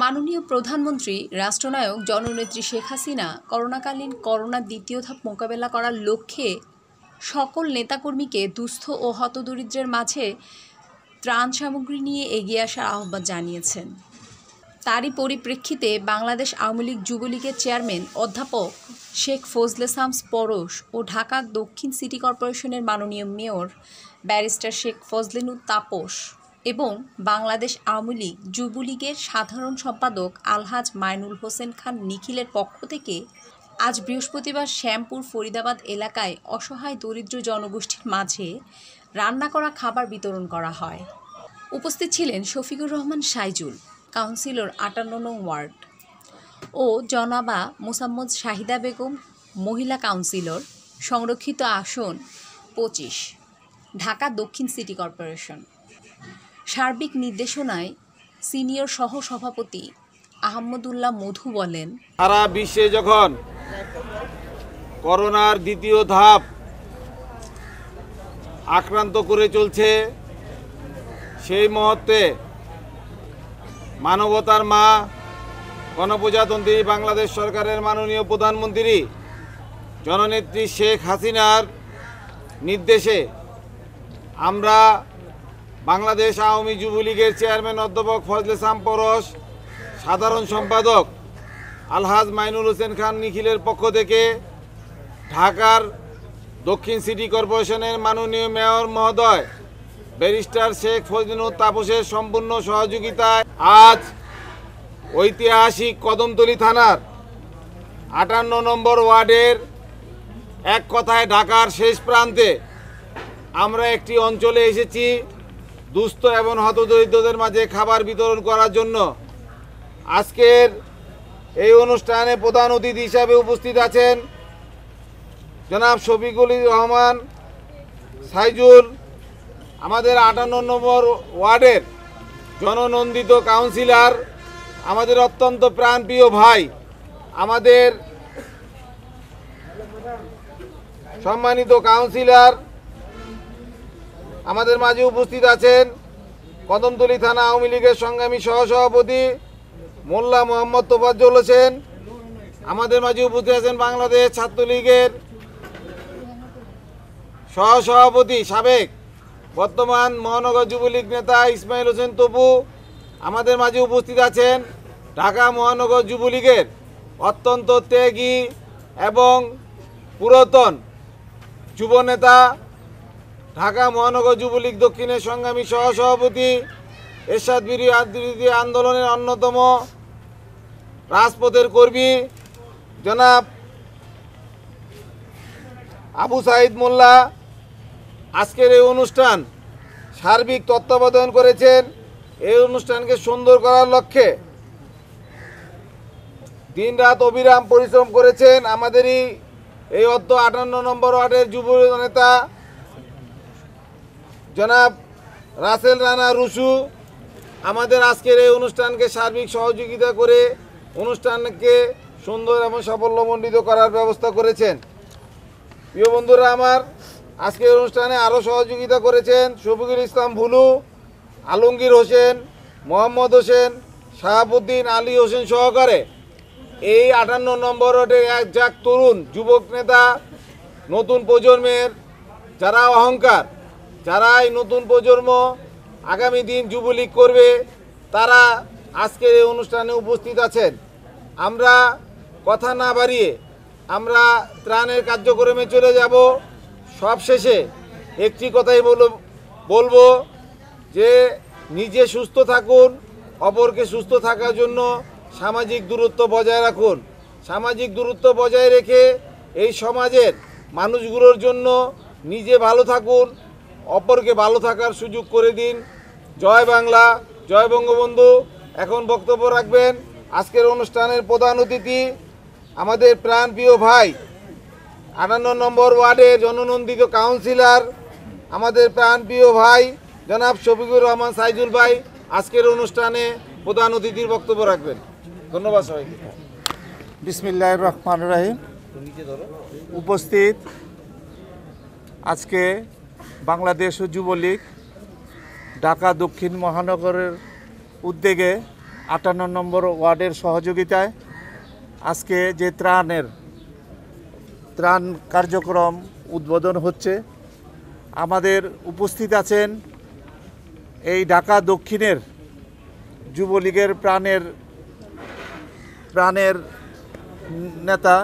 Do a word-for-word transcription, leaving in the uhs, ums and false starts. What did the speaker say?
माननीय प्रधानमंत्री राष्ट्रनायक जननेत्री शेख हासिना करोनाकालीन करोना द्वितीय धाप मोकाबेला करार लक्ष्ये सकल नेताकर्मी के दुस्थ और हतदरिद्रेर माझे ত্রাণ সামগ্রী নিয়ে এগিয়ে আসার আহ্বান জানিয়েছেন। তারই পরিপ্রেক্ষিতে বাংলাদেশ আওয়ামী লীগ যুবলীগের চেয়ারম্যান অধ্যাপক শেখ ফজলে শামস পরশ ও ঢাকা দক্ষিণ সিটি কর্পোরেশনের মাননীয় মেয়র ব্যারিস্টার শেখ ফজলে নূর তাপস এবং বাংলাদেশ আওয়ামী লীগ যুবলীগের সাধারণ সম্পাদক আলহাজ মাইনুল হোসেন খান নিখিলের পক্ষ থেকে আজ বৃহস্পতিবার শ্যামপুর ফরিদাবাদ এলাকায় অসহায় দরিদ্র জনগোষ্ঠীর মাঝে রান্না করা খাবার বিতরণ করা হয়। উপস্থিত ছিলেন শফিকুর রহমান সাইজুল, কাউন্সিলর আটান্ন নং ওয়ার্ড ও জনাবা মুসাম্মত শাহিদা বেগম, মহিলা কাউন্সিলর, সংরক্ষিত আসন পঁচিশ, ঢাকা দক্ষিণ সিটি কর্পোরেশন। সার্বিক নির্দেশনায় সিনিয়র সহ সভাপতি আহমদুল্লাহ মধু বলেন, সারা বিশ্বে যখন করোনার দ্বিতীয় ধাপ আক্রান্ত করে চলছে, সেই মুহূর্তে মানবতার মা গণপ্রজাতন্ত্রী বাংলাদেশ সরকারের মাননীয় প্রধানমন্ত্রী জননেত্রী শেখ হাসিনার নির্দেশে আমরা বাংলাদেশ আওয়ামী যুবলীগের চেয়ারম্যান অধ্যাপক ফজলে শামস পরশ, সাধারণ সম্পাদক আলহাজ মাইনুল হোসেন খান নিখিলের পক্ষ থেকে ঢাকার দক্ষিণ সিটি কর্পোরেশনের মাননীয় মেয়র মহোদয় ব্যারিস্টার শেখ ফজলে নূর তাপসের সম্পূর্ণ সহযোগিতায় আজ ঐতিহাসিক কদমতলী থানার আটান্ন নম্বর ওয়ার্ডের, এক কথায় ঢাকার শেষ প্রান্তে আমরা একটি অঞ্চলে এসেছি দুস্থ এবং হতদরিদ্রদের মাঝে খাবার বিতরণ করার জন্য। আজকের এই অনুষ্ঠানে প্রধান অতিথি হিসাবে উপস্থিত আছেন জনাব শফিকুল রহমান সাইজুল, আমাদের আটান্ন নম্বর ওয়ার্ডের জননন্দিত কাউন্সিলর, আমাদের অত্যন্ত প্রাণপ্রিয় ভাই, আমাদের সম্মানিত কাউন্সিলর। আমাদের মাঝে উপস্থিত আছেন কদমতলী থানা আওয়ামী লীগের সংগ্রামী সহসভাপতি মোল্লা মোহাম্মদ হোসেন। আমাদের মাঝে উপস্থিত আছেন বাংলাদেশ ছাত্রলীগের সহসভাপতি সাবেক বর্তমান মহানগর যুবলীগ নেতা ইসমাইল হোসেন তপু। আমাদের মাঝে উপস্থিত আছেন ঢাকা মহানগর যুবলীগের অত্যন্ত ত্যাগী এবং পুরাতন যুবনেতা, ঢাকা মহানগর যুবলীগ দক্ষিণের সংগ্রামী সহসভাপতি, এরশাদ বিরোধী আন্দোলনের অন্যতম রাজপথের কর্মী জনাব আবু সাঈদ মোল্লা। আজকের এই অনুষ্ঠান সার্বিক তত্ত্বাবধান করেছেন। এই অনুষ্ঠানকে সুন্দর করার লক্ষ্যে দিনরাত অবিরাম পরিশ্রম করেছেন আমাদেরই এই অর্থ আটান্ন নম্বর ওয়ার্ডের যুব নেতা জনাব রাসেল রানা রুসু। আমাদের আজকের এই অনুষ্ঠানকে সার্বিক সহযোগিতা করে অনুষ্ঠানকে সুন্দর এবং সাফল্যমণ্ডিত করার ব্যবস্থা করেছেন। প্রিয় বন্ধুরা, আমার আজকের অনুষ্ঠানে আরও সহযোগিতা করেছেন শফিকুল ইসলাম ভুলু, আলমগীর হোসেন, মোহাম্মদ হোসেন, শাবুদ্দীন আলী হোসন সহকারে এই আটান্ন নম্বর ওয়ার্ডের এক যাক তরুণ যুবক নেতা, নতুন প্রজন্মের যারা অহংকার, যারা এই নতুন প্রজন্ম আগামী দিন যুবলীগ করবে, তারা আজকের এই অনুষ্ঠানে উপস্থিত আছেন। আমরা কথা না বাড়িয়ে আমরা ত্রাণের কার্যক্রমে চলে যাব। সবশেষে একটি কথাই বলবো যে নিজে সুস্থ থাকুন, অপরকে সুস্থ থাকার জন্য সামাজিক দূরত্ব বজায় রাখুন। সামাজিক দূরত্ব বজায় রেখে এই সমাজের মানুষগুলোর জন্য নিজে ভালো থাকুন, অপরকে ভালো থাকার সুযোগ করে দিন। জয় বাংলা, জয় বঙ্গবন্ধু। এখন বক্তব্য রাখবেন আজকের অনুষ্ঠানের প্রধান অতিথি আমাদের প্রাণপ্রিয় ভাই, আটান্ন নম্বর ওয়ার্ডে জননন্দিত কাউন্সিলর, আমাদের প্রাণপ্রিয় ভাই জনাব শফিকুর রহমান সাইজুল ভাই আজকের অনুষ্ঠানে প্রধান অতিথির বক্তব্য রাখবেন। ধন্যবাদ সবাইকে। বিসমিল্লাহির রহমানির রহিম। উপস্থিত আজকে বাংলাদেশ যুবলীগ ঢাকা দক্ষিণ মহানগরের উদ্যোগে আটান্ন নম্বর ওয়ার্ডের সহযোগিতায় আজকে যে ত্রাণের ত্রাণ কার্যক্রম উদ্বোধন হচ্ছে। আমাদের উপস্থিত আছেন এই ঢাকা দক্ষিণের যুবলীগের প্রাণের প্রাণের নেতা